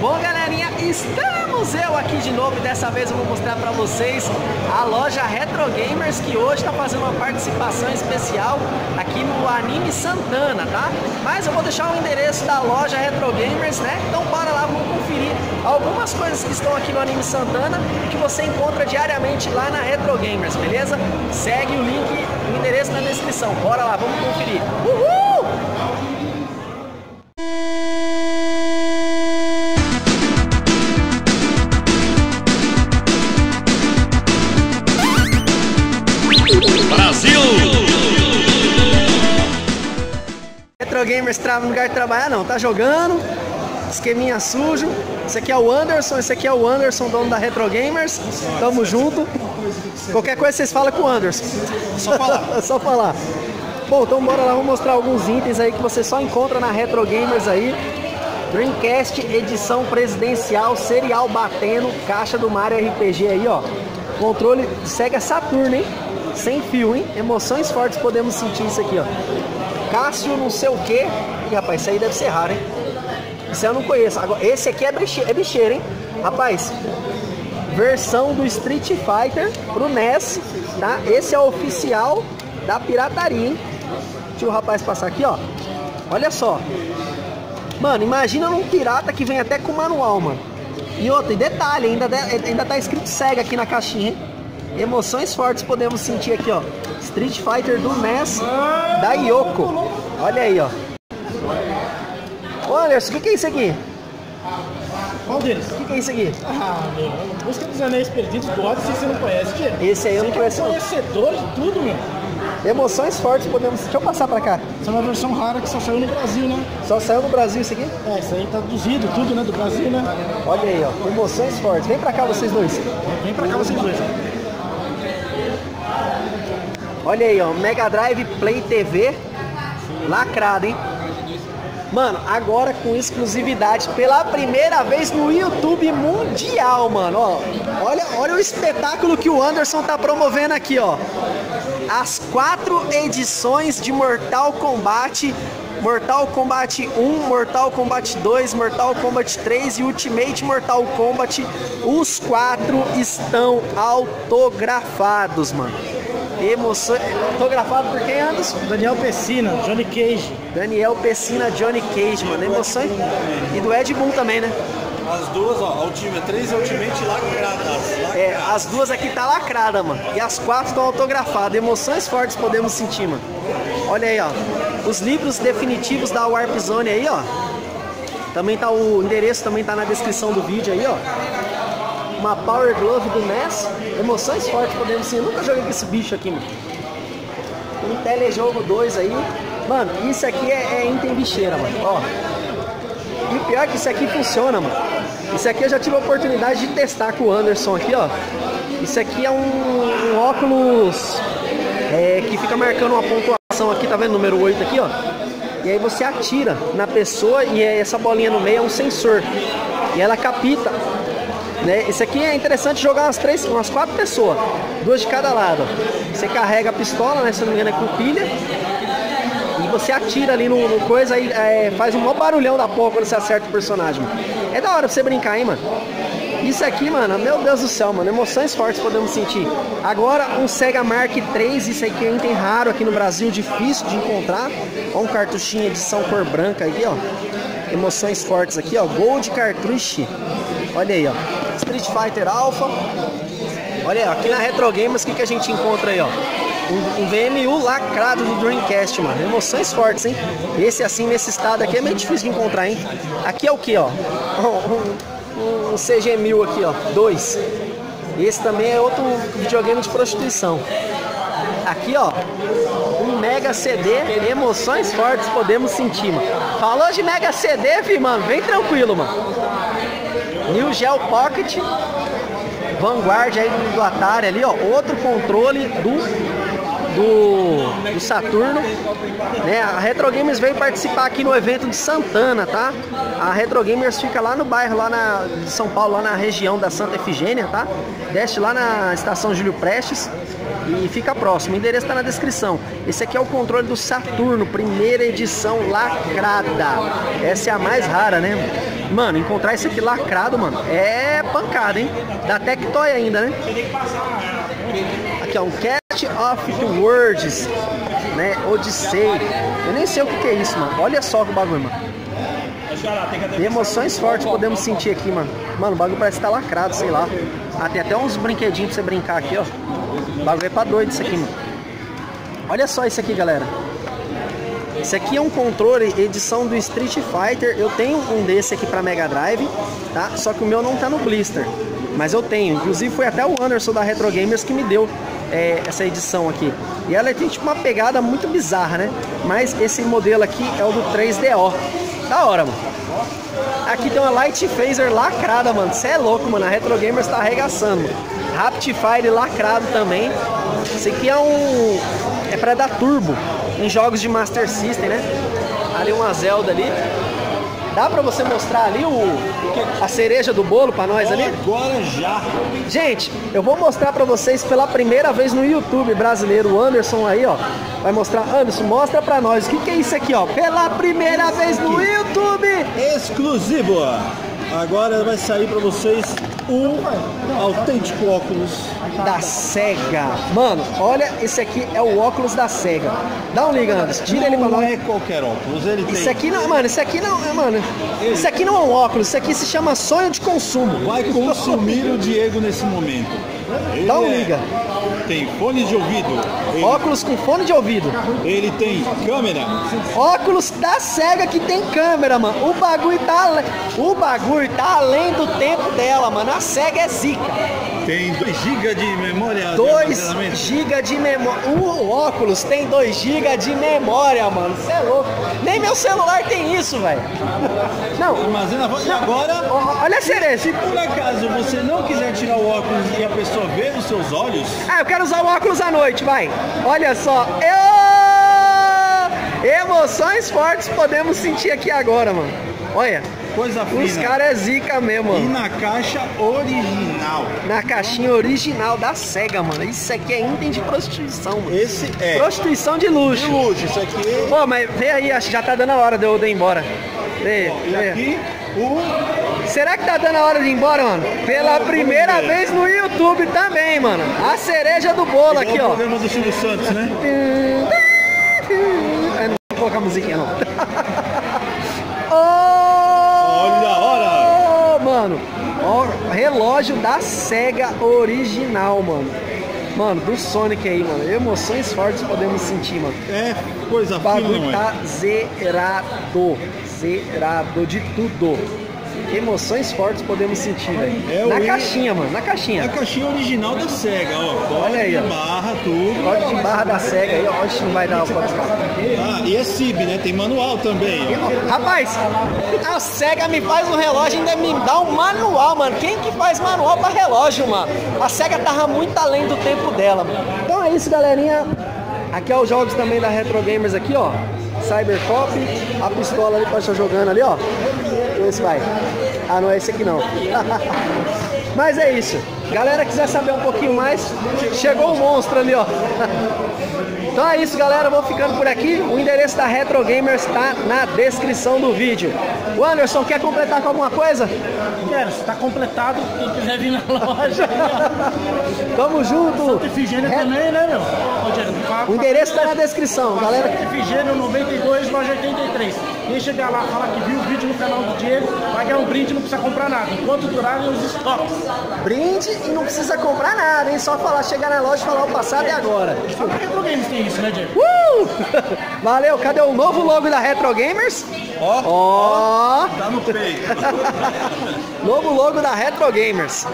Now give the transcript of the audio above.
Bom, galerinha, estamos eu aqui de novo e dessa vez eu vou mostrar pra vocês a loja Retro Gamers, que hoje tá fazendo uma participação especial aqui no Anime Santana, tá? Mas eu vou deixar o endereço da loja Retro Gamers, né? Então bora lá, vamos conferir algumas coisas que estão aqui no Anime Santana que você encontra diariamente lá na Retro Gamers, beleza? Segue o link, o endereço na descrição, bora lá, vamos conferir. Uhul! Gamers trava no lugar de trabalhar, não, tá jogando, esqueminha sujo. Esse aqui é o Anderson, esse aqui é o Anderson, dono da Retro Gamers. Tamo junto. Qualquer coisa vocês falam com o Anderson. Só falar. Só falar. Bom, então bora lá, vou mostrar alguns itens aí que você só encontra na Retro Gamers aí. Dreamcast edição presidencial, serial batendo, caixa do Mario RPG aí, ó. Controle Sega Saturn, hein? Sem fio, hein? Emoções fortes podemos sentir isso aqui, ó. Cássio não sei o que. Ih, rapaz, isso aí deve ser raro, hein? Isso eu não conheço. Agora, esse aqui é bicheiro, hein? Rapaz, versão do Street Fighter pro NES, tá? Esse é o oficial da pirataria, hein? Deixa o rapaz passar aqui, ó. Olha só. Mano, imagina um pirata que vem até com manual, mano. E outro, e detalhe, ainda tá escrito SEGA aqui na caixinha, hein? Emoções fortes podemos sentir aqui, ó. Street Fighter do NES da Yoko. Olha aí, ó. Ô Anderson, o que é isso aqui? Qual deles? O que é isso aqui? Ah, meu. Busca dos anéis perdidos do Odyssey, você não conhece, Diego? Esse aí eu não conheço. Você é conhecedor de tudo, meu. Emoções fortes podemos... Deixa eu passar pra cá. Essa é uma versão rara que só saiu no Brasil, né? Só saiu no Brasil isso aqui? É, isso aí tá traduzido, tudo, né? Do Brasil, né? Olha aí, ó. Emoções fortes. Vem pra cá vocês dois. Vem pra cá vocês dois. Olha aí, ó, Mega Drive Play TV, lacrado, hein? Mano, agora com exclusividade, pela primeira vez no YouTube mundial, mano, ó. Olha o espetáculo que o Anderson tá promovendo aqui, ó. As 4 edições de Mortal Kombat, Mortal Kombat 1, Mortal Kombat 2, Mortal Kombat 3 e Ultimate Mortal Kombat, os 4 estão autografados, mano. Emoção. Autografado por quem, Anderson? Daniel Pessina, Johnny Cage. Daniel Pessina, Johnny Cage, mano. Emoções. E do Ed Boon também, né? As duas, ó. Ultimate 3 e Ultimate lacradas. É, as duas aqui tá lacrada, mano. E as 4 estão autografadas. Emoções fortes podemos sentir, mano. Olha aí, ó. Os livros definitivos da Warp Zone aí, ó. Também tá o endereço, também tá na descrição do vídeo aí, ó. Uma Power Glove do NES. Emoções fortes podemos sim. Eu nunca joguei com esse bicho aqui, mano. Um telejogo 2 aí. Mano, isso aqui é item bicheira, mano. Ó. E o pior é que isso aqui funciona, mano. Isso aqui eu já tive a oportunidade de testar com o Anderson aqui, ó. Isso aqui é um óculos que fica marcando uma pontuação aqui, tá vendo? Número 8 aqui, ó. E aí você atira na pessoa e essa bolinha no meio é um sensor. E ela capta, né? Esse aqui é interessante jogar umas 4 pessoas, 2 de cada lado. Você carrega a pistola, né? Se não me engano é com pilha. E você atira ali no coisa, aí faz um maior barulhão da porra quando você acerta o personagem, mano. É da hora pra você brincar, hein, mano. Isso aqui, mano, meu Deus do céu, mano. Emoções fortes podemos sentir. Agora um Sega Mark III, isso aqui é um item raro aqui no Brasil, difícil de encontrar. Ó, um cartuchinho edição cor branca aqui, ó. Emoções fortes aqui, ó. Gold Cartridge. Olha aí, ó. Street Fighter Alpha. Olha aí, ó, aqui na Retro Gamers, o que a gente encontra aí, ó? Um VMU lacrado do Dreamcast, mano. Emoções fortes, hein? Esse assim, nesse estado aqui, é meio difícil de encontrar, hein? Aqui é o que, ó? Um CG1000 aqui, ó. 2. Esse também é outro videogame de prostituição. Aqui, ó. Um Mega CD. Emoções fortes podemos sentir, mano. Falou de Mega CD, filho, mano. Vem tranquilo, mano. Neo Geo Pocket, Vanguard aí do Atari ali, ó. Outro controle do Saturno, né? A Retro Gamers veio participar aqui no evento de Santana, tá? A Retro Gamers fica lá no bairro, lá de São Paulo, lá na região da Santa Efigênia, tá? Desce lá na Estação Júlio Prestes e fica próximo. O endereço tá na descrição. Esse aqui é o controle do Saturno, primeira edição lacrada. Essa é a mais rara, né? Mano, encontrar isso aqui lacrado, mano, é pancada, hein? Da Tech Toy ainda, né? Aqui, ó, um Cat of the Words, né? Odyssey. Eu nem sei o que é isso, mano. Olha só que bagulho, mano. E emoções fortes podemos sentir aqui, mano. Mano, o bagulho parece que tá lacrado, sei lá. Ah, tem até uns brinquedinhos pra você brincar aqui, ó. O bagulho é pra doido isso aqui, mano. Olha só isso aqui, galera. Esse aqui é um controle edição do Street Fighter. Eu tenho um desse aqui pra Mega Drive, tá? Só que o meu não tá no blister, mas eu tenho. Inclusive foi até o Anderson da Retro Gamers que me deu essa edição aqui. E ela tem tipo uma pegada muito bizarra, né? Mas esse modelo aqui é o do 3DO. Da hora, mano. Aqui tem uma Light Phaser lacrada, mano. Você é louco, mano. A Retro Gamers tá arregaçando, mano. Rapid Fire lacrado também. Esse aqui é um... é pra dar turbo em jogos de Master System, né? Ali uma Zelda ali. Dá pra você mostrar ali a cereja do bolo pra nós ali? Agora já. Gente, eu vou mostrar pra vocês pela primeira vez no YouTube brasileiro. O Anderson aí, ó, vai mostrar. Anderson, mostra pra nós o que é isso aqui, ó. Pela primeira vez no YouTube. Exclusivo. Agora vai sair pra vocês um autêntico óculos da SEGA. Mano, olha, esse aqui é o óculos da SEGA. Dá um liga, Anderson. Tira ele pra lá. Não é qualquer óculos, ele tem... Isso aqui não, mano, isso aqui não, mano. Isso aqui não é um óculos, isso aqui se chama sonho de consumo. Vai consumir o Diego nesse momento. Dá um liga. Tem fone de ouvido. Ele... óculos com fone de ouvido. Ele tem câmera. Óculos da SEGA que tem câmera, mano. O bagulho tá além do tempo dela, mano. A SEGA é zica. Tem 2 GB de memória. 2 GB de memória. O óculos tem 2 GB de memória, mano. Você é louco. Nem meu celular tem isso, velho. Não. Armazena, e agora... olha a cereja. Se por acaso você não quiser tirar o óculos e a pessoa vê nos seus olhos... Ah, eu quero usar o óculos à noite, vai. Olha só. Emoções fortes podemos sentir aqui agora, mano. Olha. Coisa fina. Os caras é zica mesmo, mano. E na caixa original. Na caixinha original da SEGA, mano. Isso aqui é item de prostituição, mano. Esse é... prostituição de luxo. De luxo, isso aqui... Pô, mas vê aí, acho que já tá dando a hora de eu ir embora. Vê, ó, e vê. Aqui, será que tá dando a hora de ir embora, mano? Pela primeira vez no YouTube também, mano. A cereja do bolo. Igual aqui, ó. O programa do Silvio Santos, né? Eu não vou colocar musiquinha, não. Mano, ó, relógio da SEGA original, mano. Mano, do Sonic aí, mano. Emoções fortes podemos sentir, mano. É, coisa fina, mano. O bagulho tá zerado. Zerado de tudo. Emoções fortes podemos sentir, velho. Na caixinha, mano. Na caixinha. Na caixinha original da SEGA, ó. Olha aí, ó. Barra, tudo. Código de barra da SEGA aí, ó. Acho que não vai dar o código. Ah, e é CIB, né? Tem manual também. Ó. Rapaz, a SEGA me faz um relógio e ainda me dá um manual, mano. Quem que faz manual pra relógio, mano? A SEGA tava muito além do tempo dela, mano. Então é isso, galerinha. Aqui é os jogos também da Retro Gamers aqui, ó. Cybercop, a pistola ali pode estar jogando ali, ó. Esse vai. Ah, não é esse aqui não. Mas é isso. Galera, quiser saber um pouquinho mais, chegou o monstro ali, ó. Então é isso, galera. Vou ficando por aqui. O endereço da Retro Gamers está na descrição do vídeo. O Anderson, quer completar com alguma coisa? Quero, está completado. Quem quiser vir na loja. Tamo junto. Refrigério também, né, meu? O endereço está na descrição, galera. Refrigério 92, loja 83. Quem chegar lá, falar que viu o vídeo no canal do Diego, vai ganhar um brinde, não precisa comprar nada. Enquanto durarem os estoques. Brinde e não precisa comprar nada, hein? Só falar, chegar na loja, falar o passado e agora. Fala que Retro Gamers tem isso, né, Diego? Valeu, cadê o novo logo da Retro Gamers? Ó, ó, tá no peito. Novo logo da Retro Gamers.